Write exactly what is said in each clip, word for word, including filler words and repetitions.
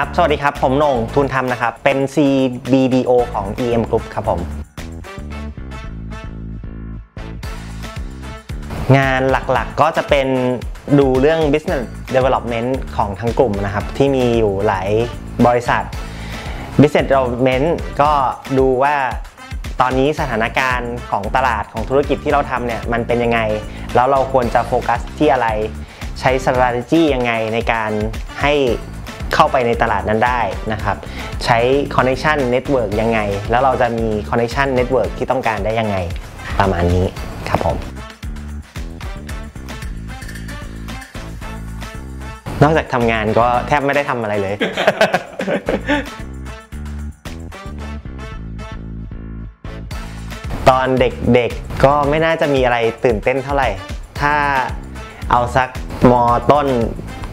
ครับสวัสดีครับผมโหน่งทุนธรรมนะครับเป็น ซี บี ดี โอ ของ อี เอ็ม Group ครับผมงานหลักๆก็จะเป็นดูเรื่อง Business Development ของทั้งกลุ่มนะครับที่มีอยู่หลายบริษัท Business Development ก็ดูว่าตอนนี้สถานการณ์ของตลาดของธุรกิจที่เราทำเนี่ยมันเป็นยังไงแล้วเราควรจะโฟกัสที่อะไรใช้ strategy ยังไงในการให้เข้าไปในตลาดนั้นได้นะครับใช้ Connection Network ยังไงแล้วเราจะมี Connection Network ที่ต้องการได้ยังไงประมาณนี้ครับผมนอกจากทำงานก็แทบไม่ได้ทำอะไรเลย ตอนเด็กๆก็ไม่น่าจะมีอะไรตื่นเต้นเท่าไหร่ถ้าเอาสักม.ต้น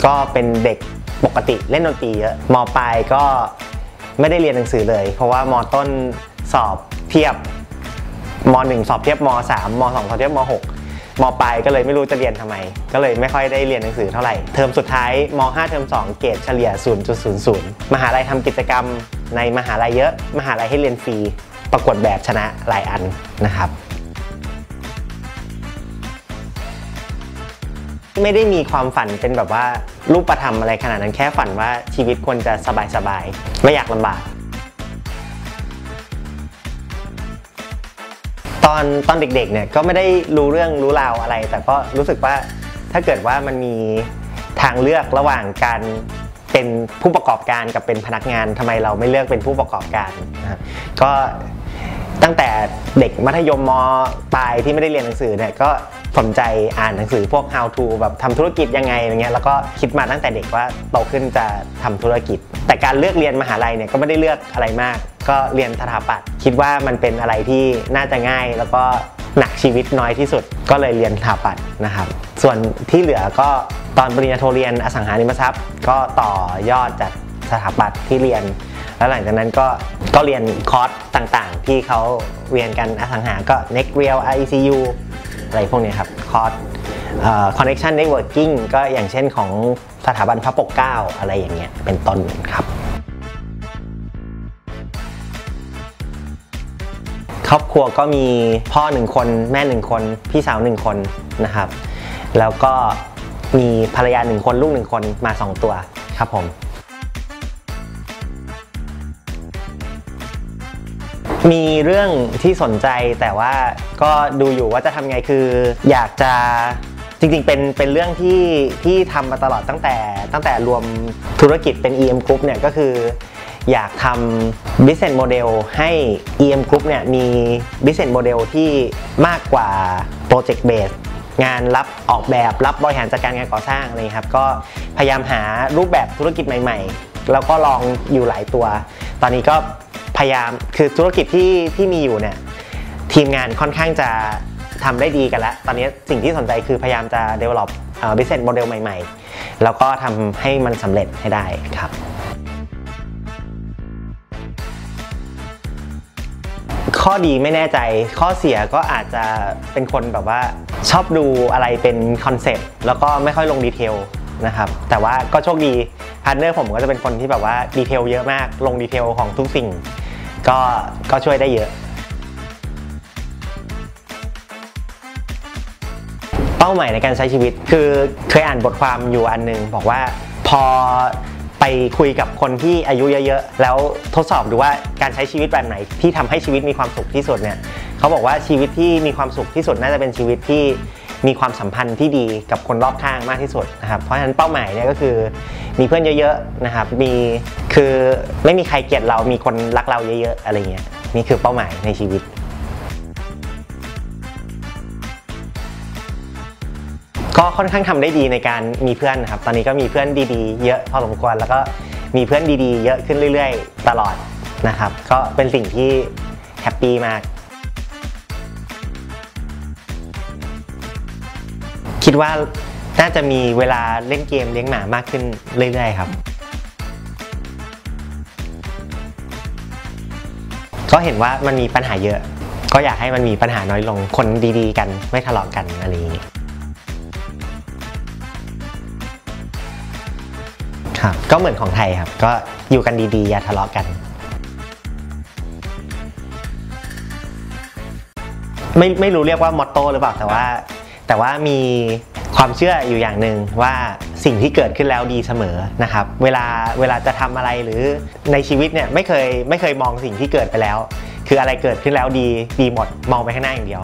ก็เป็นเด็กปกติเล่นดนตรีเยอะม.ปลายก็ไม่ได้เรียนหนังสือเลยเพราะว่าม.ต้นสอบเทียบม.หนึ่งสอบเทียบม.สามม.สองสอบเทียบม.หกม.ปลายก็เลยไม่รู้จะเรียนทำไมก็เลยไม่ค่อยได้เรียนหนังสือเท่าไหร่เทอมสุดท้ายม.ห้าเทอมสองเกรดเฉลี่ย ศูนย์จุดศูนย์ศูนย์ มหาลัยทำกิจกรรมในมหาลัยเยอะมหาลัยให้เรียนฟรีประกวดแบบชนะหลายอันนะครับไม่ได้มีความฝันเป็นแบบว่ารูปธรรมอะไรขนาดนั้นแค่ฝันว่าชีวิตควรจะสบายๆไม่อยากลำบากตอนตอนเด็กๆเนี่ยก็ไม่ได้รู้เรื่องรู้ราวอะไรแต่ก็รู้สึกว่าถ้าเกิดว่ามันมีทางเลือกระหว่างการเป็นผู้ประกอบการกับเป็นพนักงานทำไมเราไม่เลือกเป็นผู้ประกอบการนะก็ตั้งแต่เด็กมัธยมม.ปลายที่ไม่ได้เรียนหนังสือเนี่ยก็สนใจอ่านหนังสือพวก how to แบบทำธุรกิจยังไงอะไรเงี้ยแล้วก็คิดมาตั้งแต่เด็กว่าโตขึ้นจะทำธุรกิจแต่การเลือกเรียนมหาลัยเนี่ยก็ไม่ได้เลือกอะไรมากก็เรียนสถาปัตย์คิดว่ามันเป็นอะไรที่น่าจะง่ายแล้วก็หนักชีวิตน้อยที่สุดก็เลยเรียนสถาปัตย์นะครับส่วนที่เหลือก็ตอนปริญญาโทเรียนอสังหาริมทรัพย์ก็ต่อยอดจากสถาปัตย์ที่เรียนแล้วหลังจากนั้นก็ก็เรียนคอร์สต่างๆที่เขาเรียนกันอสังหาก็ Next Real ไอ ซี ยู อะไรพวกนี้ครับคอร์ส Connection Networking ก็อย่างเช่นของสถาบันพระปกเกล้าอะไรอย่างเงี้ยเป็นต้นครับครอบครัวก็มีพ่อหนึ่งคนแม่หนึ่งคนพี่สาวหนึ่งคนนะครับแล้วก็มีภรรยาหนึ่งคนลูกหนึ่งคนมาสองตัวครับผมมีเรื่องที่สนใจแต่ว่าก็ดูอยู่ว่าจะทำไงคืออยากจะจริงๆเป็นเป็นเรื่องที่ที่ทำมาตลอดตั้งแต่ตั้งแต่รวมธุรกิจเป็น อี เอ็ม Group เนี่ยก็คืออยากทำ Business Model ให้ อี เอ็ม Group เนี่ยมี Business Model ที่มากกว่า Project Base งานรับออกแบบรับบริหารจัดการงานก่อสร้างเลยครับก็พยายามหารูปแบบธุรกิจใหม่ๆแล้วก็ลองอยู่หลายตัวตอนนี้ก็พยายามคือธุรกิจที่ที่มีอยู่เนี่ยทีมงานค่อนข้างจะทำได้ดีกันแล้วตอนนี้สิ่งที่สนใจคือพยายามจะ develop business model ใหม่ๆแล้วก็ทำให้มันสำเร็จให้ได้ครับข้อดีไม่แน่ใจข้อเสียก็อาจจะเป็นคนแบบว่าชอบดูอะไรเป็นคอนเซ็ปต์แล้วก็ไม่ค่อยลงดีเทลนะครับแต่ว่าก็โชคดีพาร์ทเนอร์ผมก็จะเป็นคนที่แบบว่าดีเทลเยอะมากลงดีเทลของทุกสิ่งก็ก็ช่วยได้เยอะเป้าหมายในการใช้ชีวิตคือเคยอ่านบทความอยู่อันนึงบอกว่าพอไปคุยกับคนที่อายุเยอะๆแล้วทดสอบดูว่าการใช้ชีวิตแบบไหนที่ทำให้ชีวิตมีความสุขที่สุดเนี่ยเขาบอกว่าชีวิตที่มีความสุขที่สุดน่าจะเป็นชีวิตที่มีความสัมพันธ์ที่ดีกับคนรอบข้างมากที่สุดนะครับเพราะฉะนั้นเป้าหมายเนี่ยก็คือมีเพื่อนเยอะๆนะครับมีคือไม่มีใครเกลียดเรามีคนรักเราเยอะๆอะไรเงี้ยนี่คือเป้าหมายในชีวิตก็ค่อนข้างทำได้ดีในการมีเพื่อนนะครับตอนนี้ก็มีเพื่อนดีๆเยอะพอสมควรแล้วก็มีเพื่อนดีๆเยอะขึ้นเรื่อยๆตลอดนะครับก็เป็นสิ่งที่แฮปปี้มากคิดว่าน่าจะมีเวลาเล่นเกมเลี้ยงหมามากขึ้นเรื่อยๆครับก็เห็นว่ามันมีปัญหาเยอะก็อยากให้มันมีปัญหาน้อยลงคนดีๆกันไม่ทะเลาะกันอะไรอย่างนี้ ครับก็เหมือนของไทยครับก็อยู่กันดีๆอย่าทะเลาะกันไม่ไม่รู้เรียกว่ามอตโต้หรือเปล่าแต่ว่าแต่ว่ามีความเชื่ออยู่อย่างหนึ่งว่าสิ่งที่เกิดขึ้นแล้วดีเสมอนะครับเวลาเวลาจะทำอะไรหรือในชีวิตเนี่ยไม่เคยไม่เคยมองสิ่งที่เกิดไปแล้วคืออะไรเกิดขึ้นแล้วดีดีหมดมองไปข้างหน้าอย่างเดียว